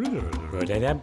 Rotate them.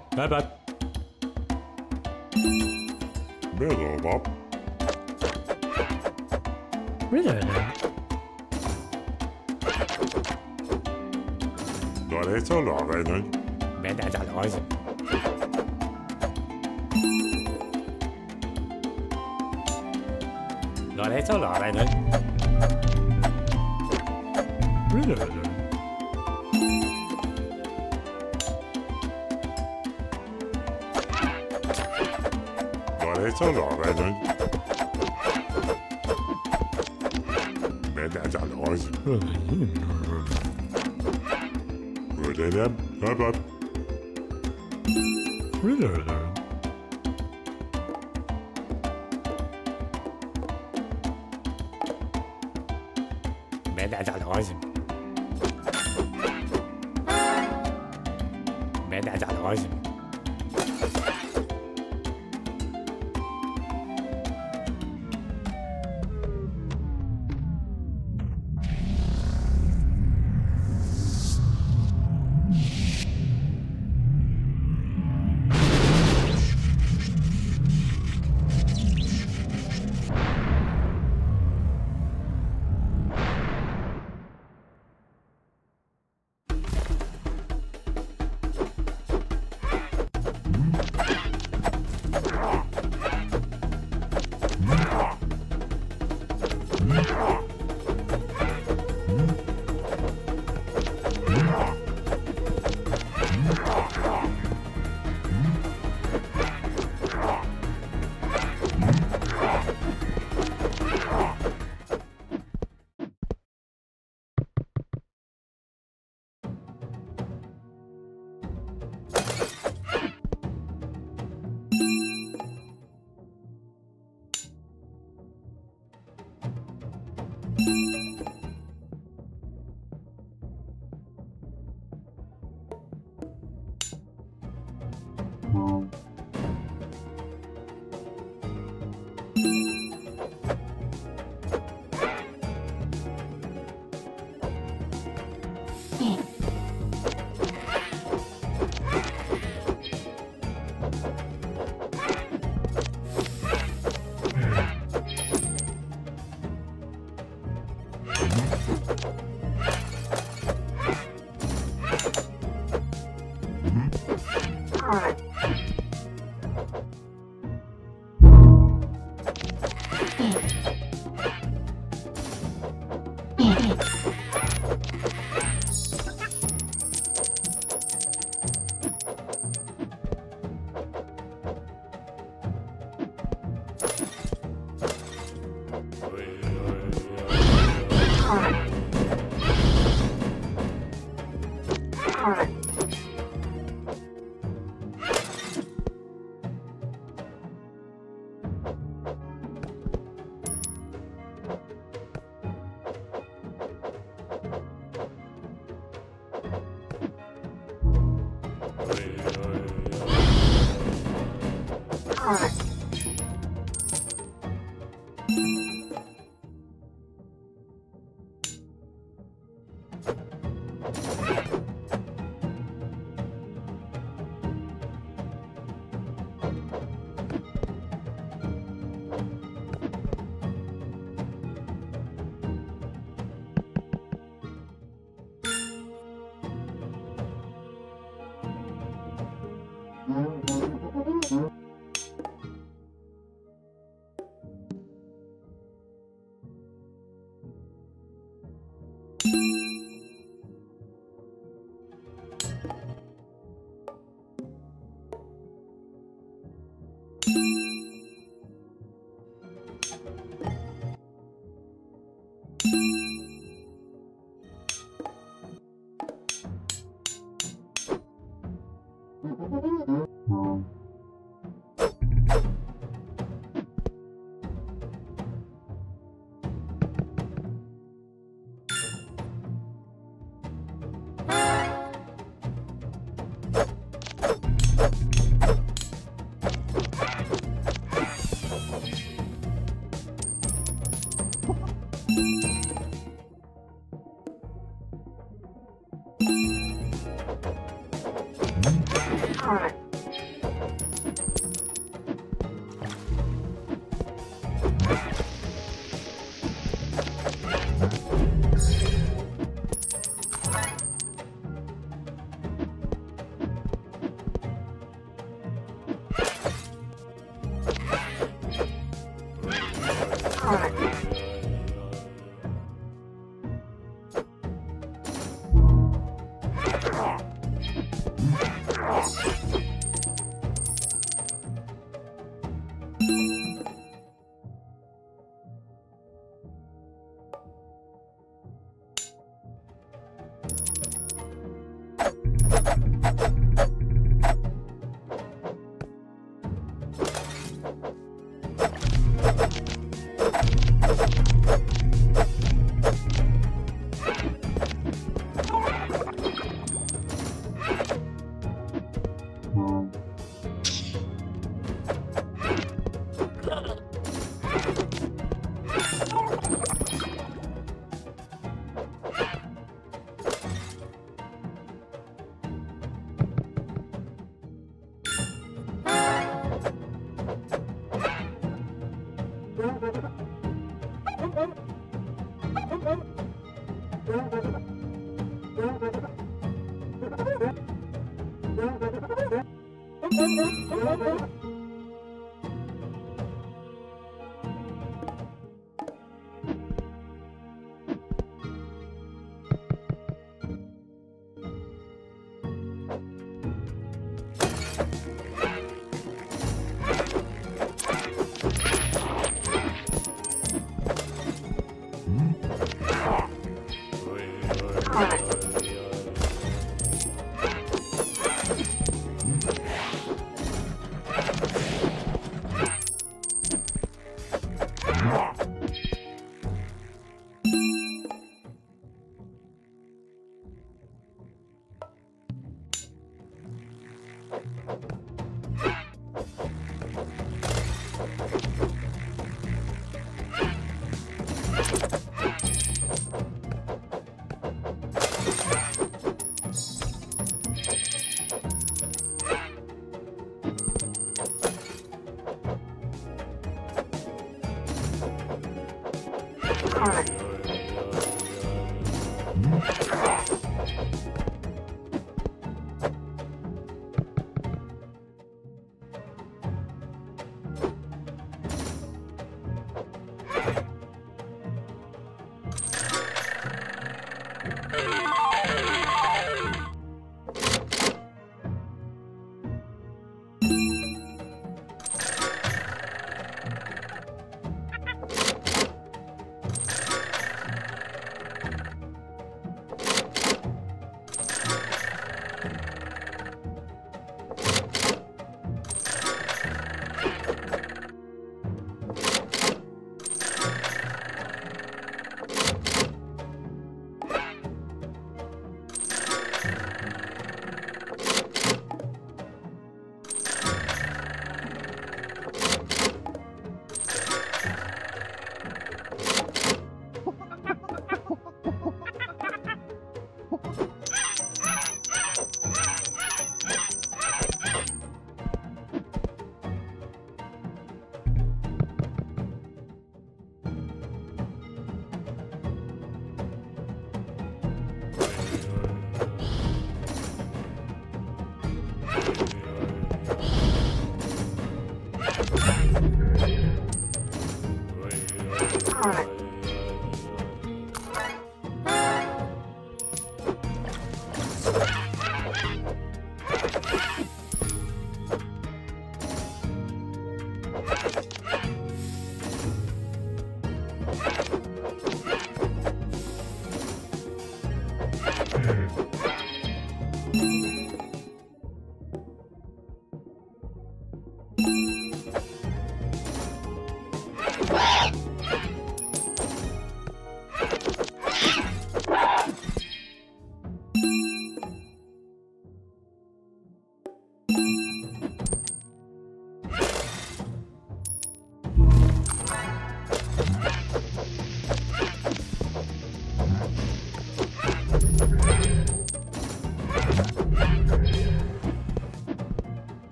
Bye-bye.